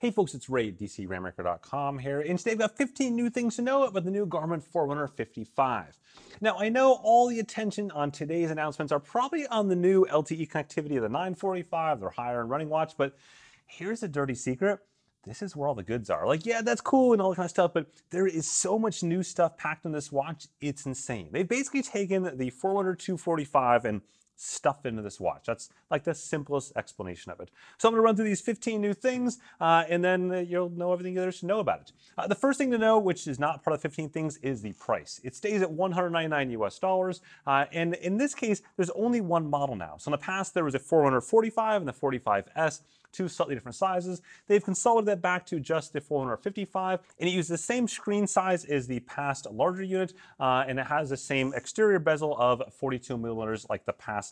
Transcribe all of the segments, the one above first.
Hey folks, it's Ray at DCRainmaker.com here, and today we've got 15 new things to know about the new Garmin Forerunner 55. Now, I know all the attention on today's announcements are probably on the new LTE connectivity of the 945, their higher-end running watch, but here's a dirty secret. This is where all the goods are. Like, yeah, that's cool and all that kind of stuff, but there is so much new stuff packed on this watch, it's insane. They've basically taken the Forerunner 245 and stuffed into this watch. That's like the simplest explanation of it. So I'm gonna run through these 15 new things and then you'll know everything there is to know about it. The first thing to know, which is not part of 15 things, is the price. It stays at $199 US, and in this case, there's only one model now. So in the past, there was a Forerunner 45 and the 45S, two slightly different sizes. They've consolidated that back to just the Forerunner 55, and it uses the same screen size as the past larger unit, and it has the same exterior bezel of 42mm like the past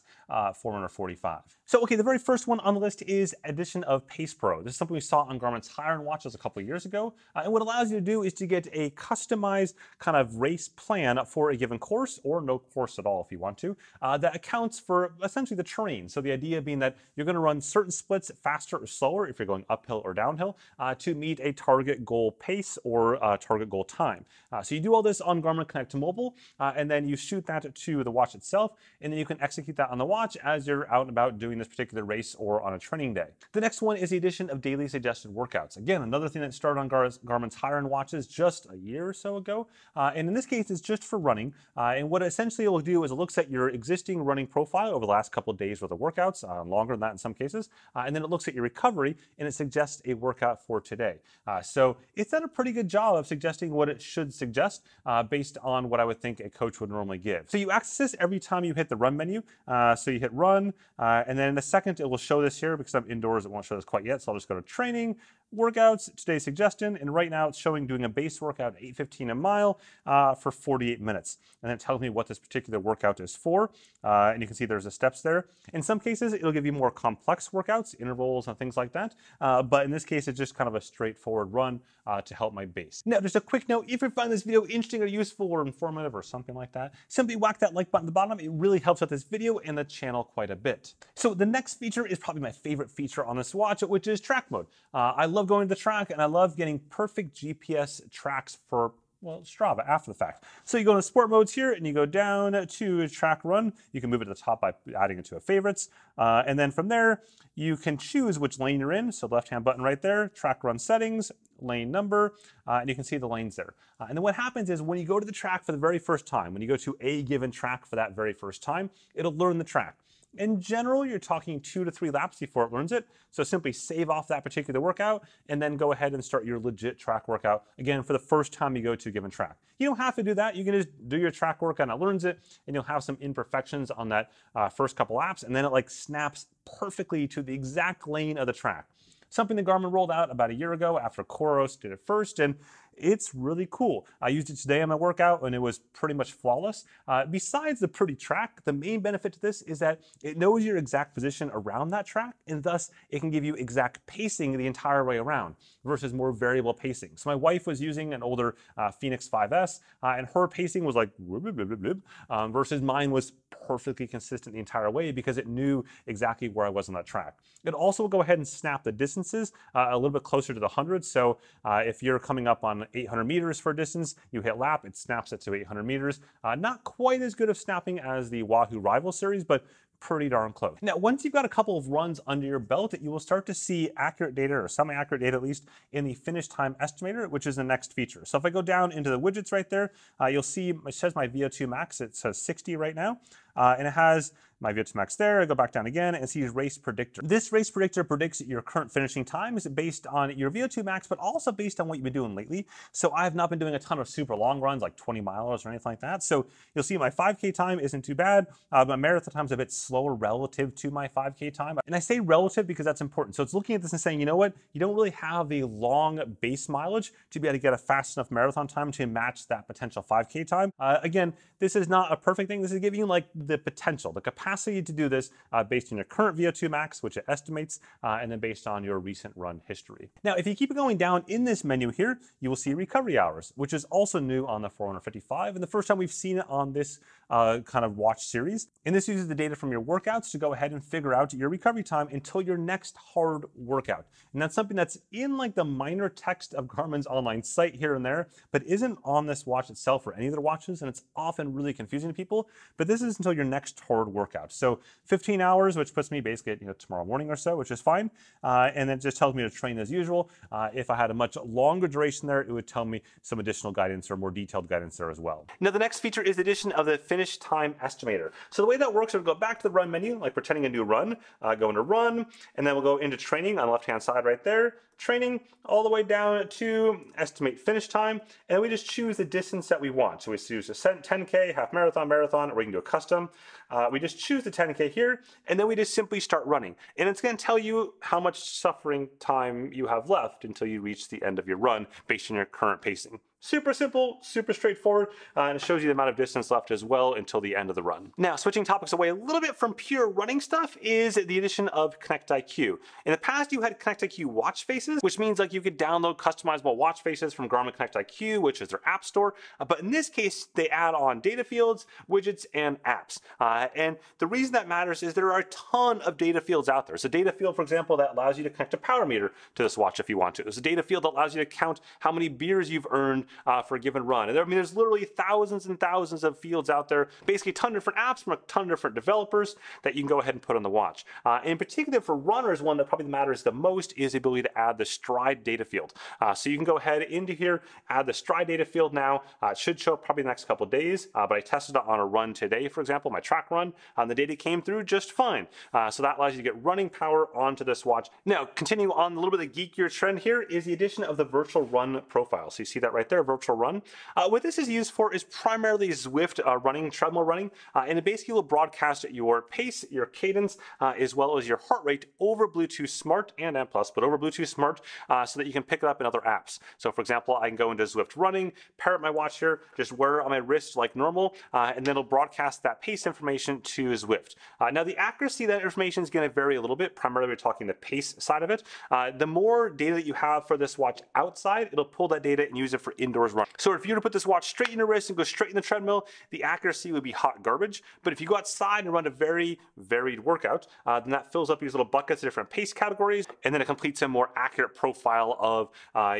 Forerunner 45. So, okay, the very first one on the list is addition of Pace Pro. This is something we saw on Garmin's higher-end watches a couple of years ago. And what it allows you to do is to get a customized kind of race plan for a given course, or no course at all if you want to, that accounts for essentially the terrain. So the idea being that you're gonna run certain splits faster or slower if you're going uphill or downhill to meet a target goal pace or target goal time. So you do all this on Garmin Connect Mobile, and then you shoot that to the watch itself, and then you can execute that on the watch as you're out and about doing this particular race or on a training day. The next one is the addition of daily suggested workouts. Again, another thing that started on Garmin's higher-end watches just a year or so ago. And in this case, it's just for running. And what essentially it will do is it looks at your existing running profile over the last couple of days worth of workouts, longer than that in some cases. And then it looks at your recovery and it suggests a workout for today. So it's done a pretty good job of suggesting what it should suggest based on what I would think a coach would normally give. So you access this every time you hit the run menu. So you hit run, and then in a second it will show this here. Because I'm indoors, it won't show this quite yet, so I'll just go to training, workouts, today's suggestion, and right now it's showing doing a base workout at 8:15 a mile for 48 minutes. And then it tells me what this particular workout is for, and you can see there's the steps there. In some cases, it'll give you more complex workouts, intervals, and things like that, but in this case, it's just kind of a straightforward run to help my base. Now, just a quick note, if you find this video interesting or useful or informative or something like that, simply whack that like button at the bottom. It really helps out this video and the channel quite a bit. So the next feature is probably my favorite feature on this watch, which is track mode. I love going to the track, and I love getting perfect GPS tracks for, well, Strava after the fact. So you go into sport modes here and you go down to track run. You can move it to the top by adding it to a favorites. And then from there, you can choose which lane you're in. So left-hand button right there, track run settings, lane number, and you can see the lanes there. And then what happens is when you go to the track for the very first time, when you go to a given track for that very first time, it'll learn the track. In general, you're talking 2 to 3 laps before it learns it. So simply save off that particular workout and then go ahead and start your legit track workout again for the first time you go to a given track. You don't have to do that. You can just do your track workout and it learns it, and you'll have some imperfections on that first couple laps, and then it like snaps perfectly to the exact lane of the track. Something that Garmin rolled out about a year ago after Koros did it first, and it's really cool. I used it today on my workout and it was pretty much flawless. Besides the pretty track, the main benefit to this is that it knows your exact position around that track, and thus it can give you exact pacing the entire way around versus more variable pacing. So my wife was using an older Fenix 5S and her pacing was like blub, blub, blub, blub, versus mine was perfectly consistent the entire way because it knew exactly where I was on that track. It also will go ahead and snap the distances a little bit closer to the 100. So if you're coming up on 800 meters for a distance, you hit lap, it snaps it to 800 meters. Not quite as good of snapping as the Wahoo Rival series, but pretty darn close. Now, once you've got a couple of runs under your belt, you will start to see accurate data, or semi-accurate data at least, in the finish time estimator, which is the next feature. So if I go down into the widgets right there, you'll see it says my VO2 Max, it says 60 right now, and it has my VO2 Max there. I go back down again and see race predictor. This race predictor predicts your current finishing times based on your VO2 Max, but also based on what you've been doing lately. So I have not been doing a ton of super long runs, like 20 milers or anything like that. So you'll see my 5K time isn't too bad. My marathon time's a bit slower relative to my 5K time. And I say relative because that's important. So it's looking at this and saying, you know what? You don't really have the long base mileage to be able to get a fast enough marathon time to match that potential 5K time. Again, this is not a perfect thing. This is giving you like the potential, the capacity to do this based on your current VO2 max, which it estimates, and then based on your recent run history. Now, if you keep going down in this menu here, you will see recovery hours, which is also new on the Forerunner 55, and the first time we've seen it on this kind of watch series. And this uses the data from your workouts to go ahead and figure out your recovery time until your next hard workout. And that's something that's in like the minor text of Garmin's online site here and there, but isn't on this watch itself or any other watches, and it's often really confusing to people. But this is until your next hard workout. So 15 hours, which puts me basically at, tomorrow morning or so, which is fine. And then it just tells me to train as usual. If I had a much longer duration there, it would tell me some additional guidance or more detailed guidance there as well. Now, the next feature is the addition of the finish time estimator. So the way that works, we'll go back to the run menu, like pretending a new run, go into run, and then we'll go into training on the left-hand side right there, training all the way down to estimate finish time, and we just choose the distance that we want. So we choose a 10K, half marathon, marathon, or we can do a custom. We just choose the 10K here, and then we just simply start running. And it's gonna tell you how much suffering time you have left until you reach the end of your run based on your current pacing. Super simple, super straightforward, and it shows you the amount of distance left as well until the end of the run. Now, switching topics away a little bit from pure running stuff is the addition of Connect IQ. In the past, you had Connect IQ watch faces, which means like you could download customizable watch faces from Garmin Connect IQ, which is their app store. But in this case, they add on data fields, widgets, and apps. And the reason that matters is there are a ton of data fields out there. There's a data field, for example, that allows you to connect a power meter to this watch if you want to. There's a data field that allows you to count how many beers you've earned for a given run. And I mean, there's literally thousands and thousands of fields out there, basically a ton of different apps from a ton of different developers that you can go ahead and put on the watch. In particular for runners, one that probably matters the most is the ability to add the stride data field. So you can go ahead into here, add the stride data field now. It should show probably the next couple of days, but I tested it on a run today, for example, my track run, and the data came through just fine. So that allows you to get running power onto this watch. Now, continuing on a little bit of the geekier trend here is the addition of the virtual run profile. So you see that right there. Virtual run. What this is used for is primarily Zwift running, treadmill running, and it basically will broadcast your pace, your cadence, as well as your heart rate over Bluetooth Smart and M+, but over Bluetooth Smart so that you can pick it up in other apps. So for example, I can go into Zwift running, pair up my watch here, just wear it on my wrist like normal, and then it'll broadcast that pace information to Zwift. Now the accuracy of that information is going to vary a little bit, primarily we're talking the pace side of it. The more data that you have for this watch outside, it'll pull that data and use it for indoors run. So if you were to put this watch straight in your wrist and go straight in the treadmill, the accuracy would be hot garbage. But if you go outside and run a very varied workout, then that fills up these little buckets of different pace categories, and then it completes a more accurate profile of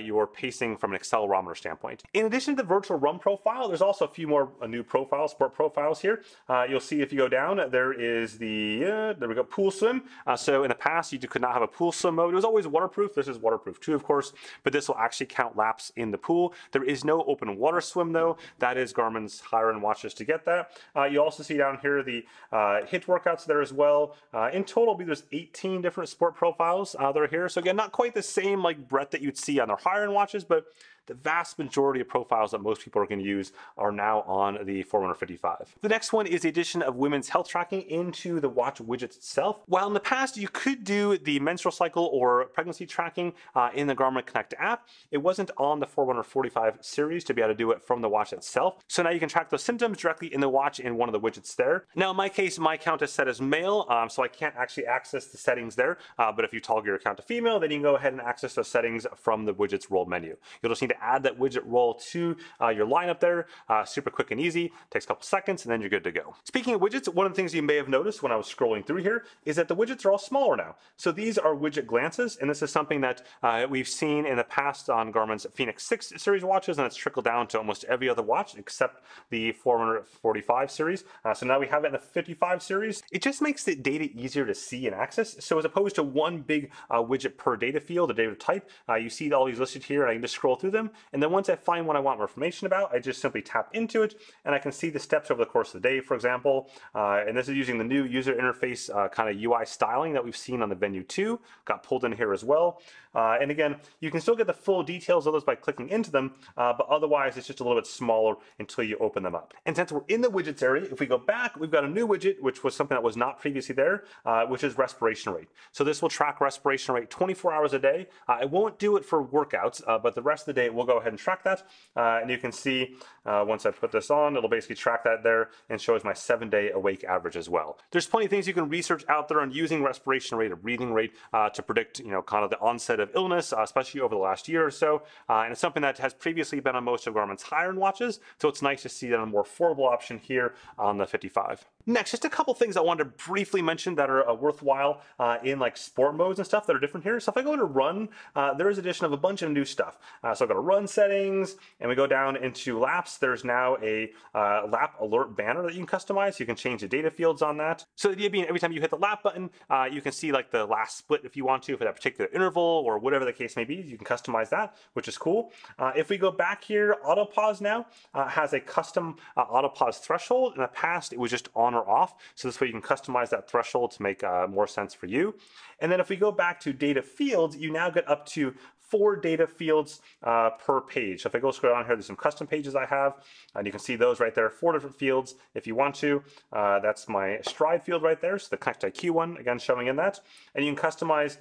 your pacing from an accelerometer standpoint. In addition to the virtual run profile, there's also a few more new profiles, sport profiles here. You'll see if you go down, there is the, there we go, pool swim. So in the past, you could not have a pool swim mode. It was always waterproof. This is waterproof too, of course, but this will actually count laps in the pool. There is no open water swim though. That is Garmin's higher end watches to get that. You also see down here the HIIT workouts there as well. In total, there's 18 different sport profiles that are here. So again, not quite the same like breadth that you'd see on their higher end watches, but the vast majority of profiles that most people are going to use are now on the Forerunner 55. The next one is the addition of women's health tracking into the watch widget itself. While in the past you could do the menstrual cycle or pregnancy tracking in the Garmin Connect app, it wasn't on the Forerunner 45 series to be able to do it from the watch itself. So now you can track those symptoms directly in the watch in one of the widgets there. Now in my case, my account is set as male, so I can't actually access the settings there, but if you toggle your account to female, then you can go ahead and access those settings from the widgets roll menu. You'll just need to add that widget roll to your lineup there. Super quick and easy, takes a couple seconds, and then you're good to go. Speaking of widgets, one of the things you may have noticed when I was scrolling through here is that the widgets are all smaller now. So these are widget glances, and this is something that we've seen in the past on Garmin's Fenix 6 series watches, and it's trickled down to almost every other watch except the Forerunner 45 series. So now we have it in the 55 series. It just makes the data easier to see and access. So as opposed to one big widget per data field or data type, you see all these listed here, and I can just scroll through them. And then once I find what I want more information about, I just simply tap into it, and I can see the steps over the course of the day, for example. And this is using the new user interface kind of UI styling that we've seen on the Venu 2, got pulled in here as well. And again, you can still get the full details of those by clicking into them, but otherwise it's just a little bit smaller until you open them up. And since we're in the widgets area, if we go back, we've got a new widget, which was something that was not previously there, which is respiration rate. So this will track respiration rate 24 hours a day. It won't do it for workouts, but the rest of the day, we'll go ahead and track that. And you can see once I put this on, it'll basically track that there and shows my 7-day awake average as well. There's plenty of things you can research out there on using respiration rate or breathing rate to predict, you know, kind of the onset of illness, especially over the last year or so. And it's something that has previously been on most of Garmin's higher-end watches, so it's nice to see that a more affordable option here on the 55. Next, just a couple things I wanted to briefly mention that are worthwhile in like sport modes and stuff that are different here. So if I go to run, there is addition of a bunch of new stuff. So I've got a run settings, and we go down into laps. There's now a lap alert banner that you can customize. So you can change the data fields on that. So the idea being every time you hit the lap button, you can see like the last split if you want to for that particular interval or whatever the case may be. You can customize that, which is cool. If we go back here, auto pause now has a custom auto pause threshold. In the past, it was just on or off. So this way you can customize that threshold to make more sense for you. And then if we go back to data fields, you now get up to 4 data fields per page. So if I go scroll down here, there's some custom pages I have, and you can see those right there, 4 different fields if you want to. That's my stride field right there, so the Connect IQ one, again, showing in that. And you can customize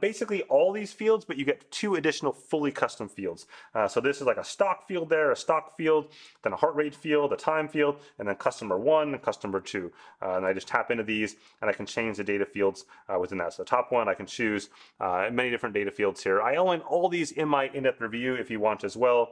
basically all these fields, but you get 2 additional fully custom fields. So this is like a stock field there, a stock field, then a heart rate field, a time field, and then customer 1 and customer 2. And I just tap into these, and I can change the data fields within that. So the top one, I can choose many different data fields here. I only all these in my in-depth review if you want as well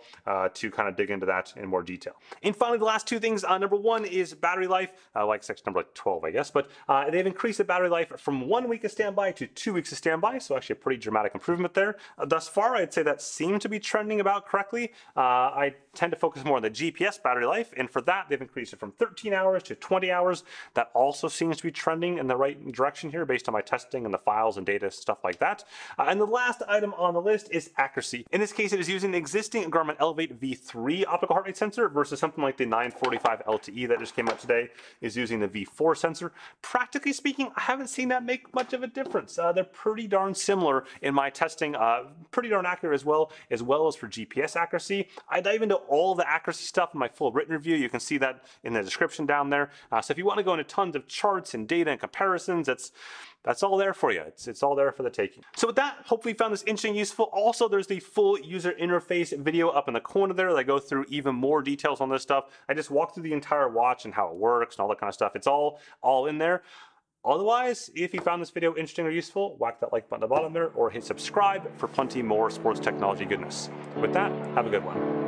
to kind of dig into that in more detail. And finally, the last 2 things. Number 1 is battery life, like section number 12, I guess, but they've increased the battery life from 1 week of standby to 2 weeks of standby, so actually a pretty dramatic improvement there. Thus far, I'd say that seemed to be trending about correctly. I tend to focus more on the GPS battery life, and for that, they've increased it from 13 hours to 20 hours. That also seems to be trending in the right direction here based on my testing and the files and data, stuff like that. And the last item on the list is accuracy. In this case, it is using the existing Garmin Elevate V3 optical heart rate sensor versus something like the 945 LTE that just came out today is using the V4 sensor. Practically speaking, I haven't seen that make much of a difference. They're pretty darn similar in my testing, pretty darn accurate as well as for GPS accuracy. I dive into all the accuracy stuff in my full written review. You can see that in the description down there. So if you want to go into tons of charts and data and comparisons, that's all there for you. It's all there for the taking. So with that, hopefully you found this interesting, useful. Also, there's the full user interface video up in the corner there that I go through even more details on this stuff. I just walk through the entire watch and how it works and all that kind of stuff. It's all in there. Otherwise, if you found this video interesting or useful, whack that like button at the bottom there or hit subscribe for plenty more sports technology goodness. With that, have a good one.